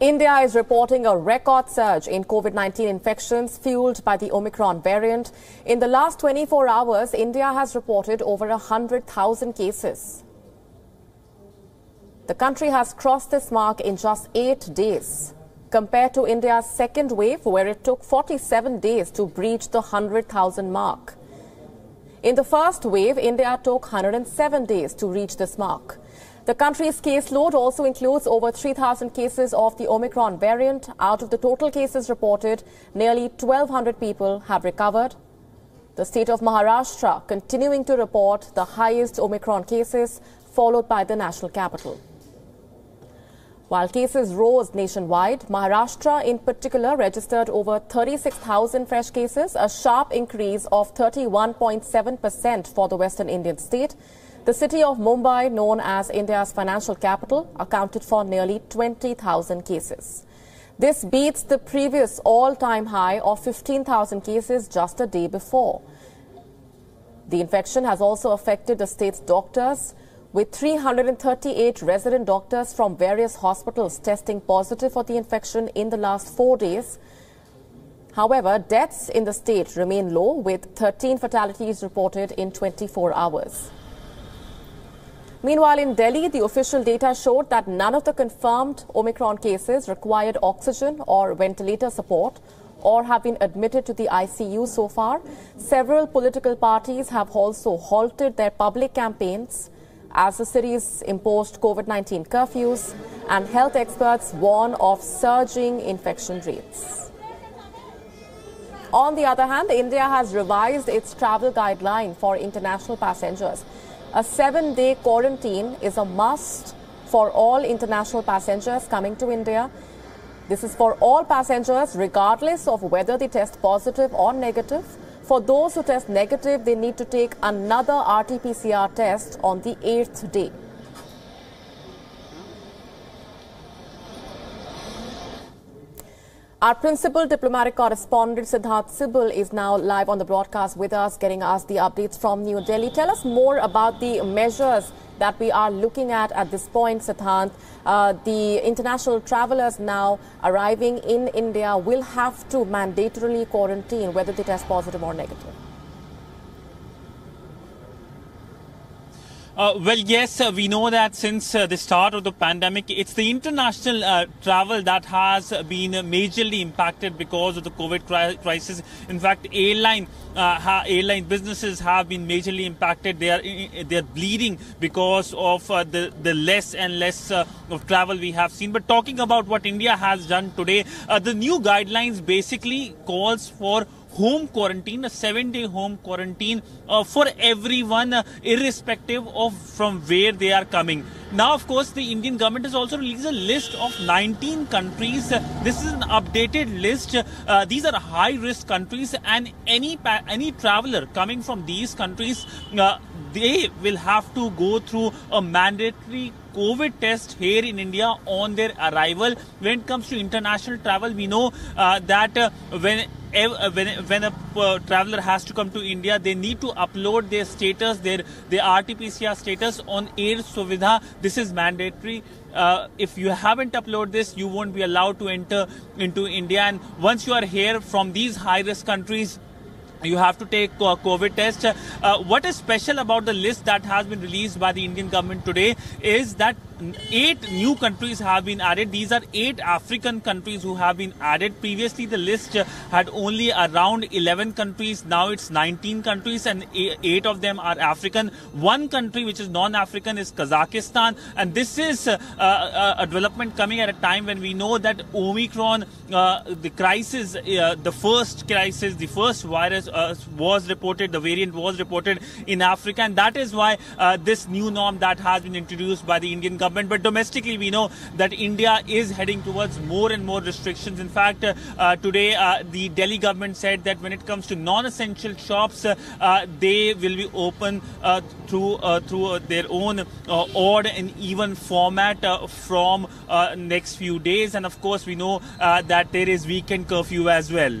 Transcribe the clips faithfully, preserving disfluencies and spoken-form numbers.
India is reporting a record surge in COVID nineteen infections fueled by the Omicron variant. In the last twenty-four hours, India has reported over one hundred thousand cases. The country has crossed this mark in just eight days, compared to India's second wave, where it took forty-seven days to breach the one hundred thousand mark. In the first wave, India took one hundred seven days to reach this mark. The country's caseload also includes over three thousand cases of the Omicron variant. Out of the total cases reported, nearly twelve hundred people have recovered. The state of Maharashtra continuing to report the highest Omicron cases, followed by the national capital. While cases rose nationwide, Maharashtra in particular registered over thirty-six thousand fresh cases, a sharp increase of thirty-one point seven percent for the western Indian state. The city of Mumbai, known as India's financial capital, accounted for nearly twenty thousand cases. This beats the previous all-time high of fifteen thousand cases just a day before. The infection has also affected the state's doctors, with three hundred thirty-eight resident doctors from various hospitals testing positive for the infection in the last four days. However, deaths in the state remain low, with thirteen fatalities reported in twenty-four hours. Meanwhile, in Delhi, the official data showed that none of the confirmed Omicron cases required oxygen or ventilator support or have been admitted to the I C U so far. Several political parties have also halted their public campaigns as the cities imposed COVID nineteen curfews, and health experts warn of surging infection rates. On the other hand, India has revised its travel guideline for international passengers. A seven-day quarantine is a must for all international passengers coming to India. This is for all passengers, regardless of whether they test positive or negative. For those who test negative, they need to take another R T P C R test on the eighth day. Our principal diplomatic correspondent Siddhant Sibal is now live on the broadcast with us, getting us the updates from New Delhi. Tell us more about the measures that we are looking at at this point, Siddhant. Uh, the international travelers now arriving in India will have to mandatorily quarantine whether they test positive or negative. Uh, well, yes, uh, we know that since uh, the start of the pandemic, it's the international uh, travel that has been majorly impacted because of the COVID cri crisis. In fact, airline uh, ha airline businesses have been majorly impacted. They are they are bleeding because of uh, the the less and less uh, of travel we have seen. But talking about what India has done today, uh, the new guidelines basically calls for home quarantine, a seven-day home quarantine uh, for everyone, uh, irrespective of from where they are coming. Now, of course, the Indian government has also released a list of nineteen countries. Uh, this is an updated list. Uh, these are high-risk countries, and any pa any traveler coming from these countries, uh, they will have to go through a mandatory COVID test here in India on their arrival. When it comes to international travel, we know uh, that uh, when When, when a uh, traveler has to come to India, they need to upload their status, their, their R T P C R status on Air Suvidha. This is mandatory. Uh, if you haven't uploaded this, you won't be allowed to enter into India. And once you are here from these high-risk countries, you have to take a COVID test. Uh, what is special about the list that has been released by the Indian government today is that eight new countries have been added. These are eight African countries who have been added. Previously, the list had only around eleven countries. Now it's nineteen countries, and eight of them are African. One country which is non-African is Kazakhstan. And this is uh, a, a development coming at a time when we know that Omicron, uh, the crisis, uh, the first crisis, the first virus uh, was reported, the variant was reported in Africa. And that is why uh, this new norm that has been introduced by the Indian government. But domestically, we know that India is heading towards more and more restrictions. In fact, uh, uh, today, uh, the Delhi government said that when it comes to non-essential shops, uh, uh, they will be open uh, through uh, through uh, their own uh, odd and even format uh, from uh, next few days. And of course, we know uh, that there is weekend curfew as well.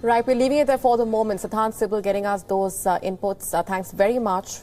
Right, we're leaving it there for the moment. Siddhant Sibal getting us those uh, inputs. Uh, thanks very much.